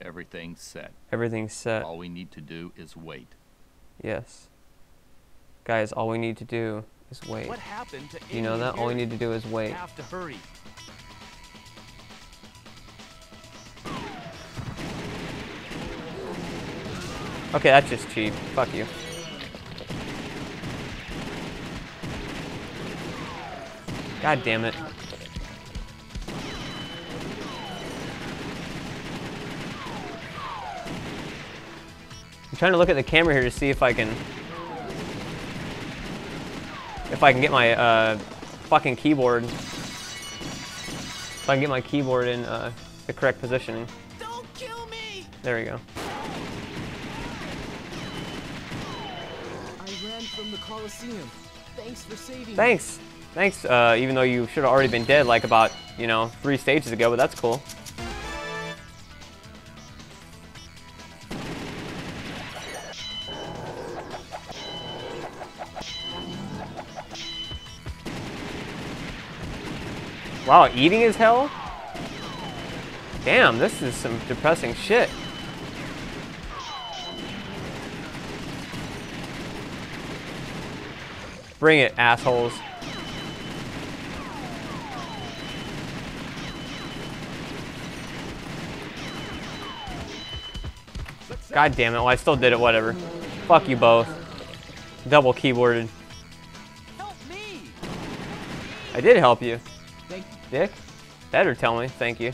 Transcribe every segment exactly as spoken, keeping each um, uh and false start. Everything's set. Everything's set. All we need to do is wait. Yes. Guys, all we need to do is wait. What happened to you know that? All we need to do is wait. Have to hurry. Okay, that's just cheap. Fuck you. God damn it. I'm trying to look at the camera here to see if I can if I can get my uh, fucking keyboard if I can get my keyboard in uh, the correct positioning. Don't kill me. There we go. I ran from the Coliseum. Thanks for saving Thanks. me. Thanks, uh, even though you should have already been dead like about, you know, three stages ago, but that's cool. Wow, eating as hell? Damn, this is some depressing shit. Bring it, assholes. God damn it, well I still did it, whatever. Fuck you both. Double keyboarded. Help me. I did help you. Thank you. Dick? Better tell me, thank you.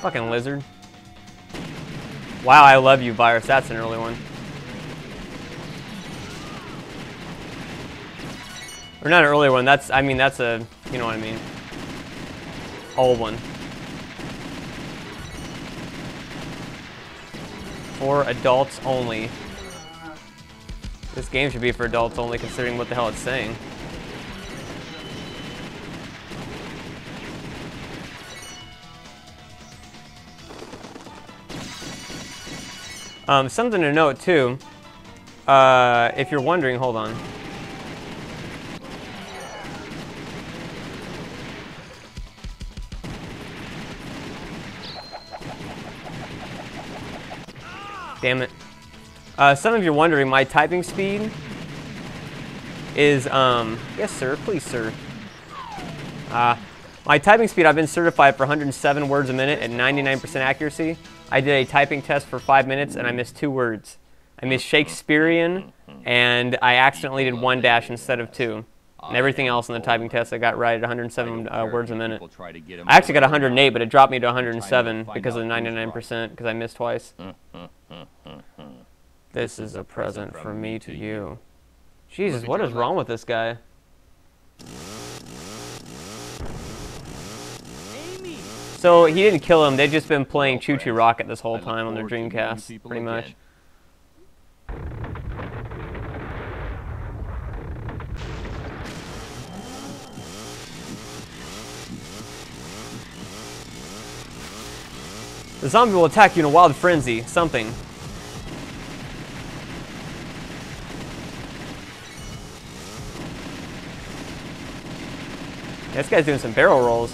Fucking lizard. Wow, I love you, Virus. That's an early one. Or not an early one, that's, I mean, that's a, you know what I mean. Old one. For adults only. This game should be for adults only, considering what the hell it's saying. Um, something to note too, uh, if you're wondering, hold on. Damn it. Uh, some of you are wondering, my typing speed is, um, yes sir, please sir. Uh, my typing speed, I've been certified for one hundred seven words a minute at ninety-nine percent accuracy. I did a typing test for five minutes and I missed two words. I missed Shakespearean and I accidentally did one dash instead of two. And everything else in the typing test I got right at one hundred seven uh, words a minute. I actually got one hundred eight, but it dropped me to one hundred seven because of the ninety-nine percent because I missed twice. This is a present from me to you. Jesus, what is wrong with this guy? So he didn't kill him, they've just been playing Choo Choo Rocket this whole time on their Dreamcast, pretty much. The zombie will attack you in a wild frenzy, something. This guy's doing some barrel rolls.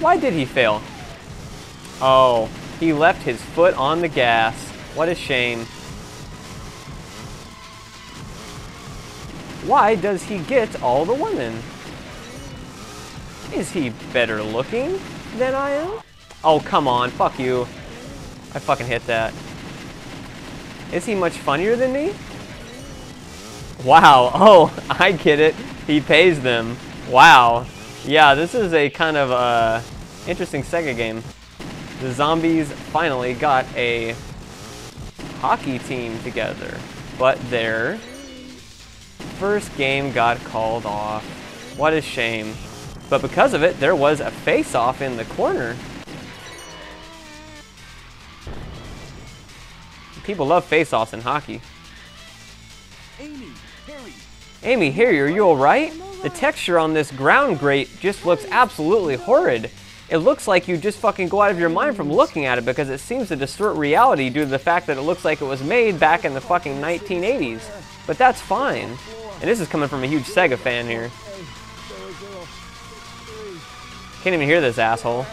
Why did he fail? Oh, he left his foot on the gas. What a shame. Why does he get all the women? Is he better looking than I am? Oh, come on, fuck you. I fucking hit that. Is he much funnier than me? Wow, oh, I get it. He pays them. Wow. Yeah, this is a kind of uh, interesting Sega game. The zombies finally got a hockey team together, but their first game got called off. What a shame. But because of it, there was a face-off in the corner. People love face-offs in hockey. Amy, Harry. Amy, Harry, are you alright? The texture on this ground grate just looks absolutely horrid. It looks like you just fucking go out of your mind from looking at it because it seems to distort reality due to the fact that it looks like it was made back in the fucking nineteen eighties. But that's fine. And this is coming from a huge Sega fan here. Can't even hear this asshole.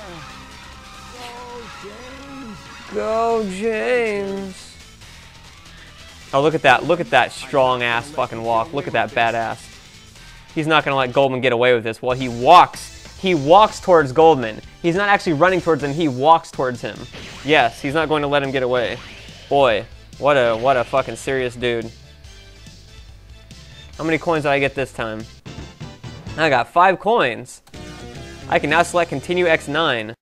Go James. Oh, look at that. Look at that strong ass fucking walk. Look at that badass. He's not gonna let Goldman get away with this. Well, he walks. He walks towards Goldman. He's not actually running towards him, he walks towards him. Yes, he's not going to let him get away. Boy, what a what a fucking serious dude. How many coins did I get this time? I got five coins. I can now select continue X nine.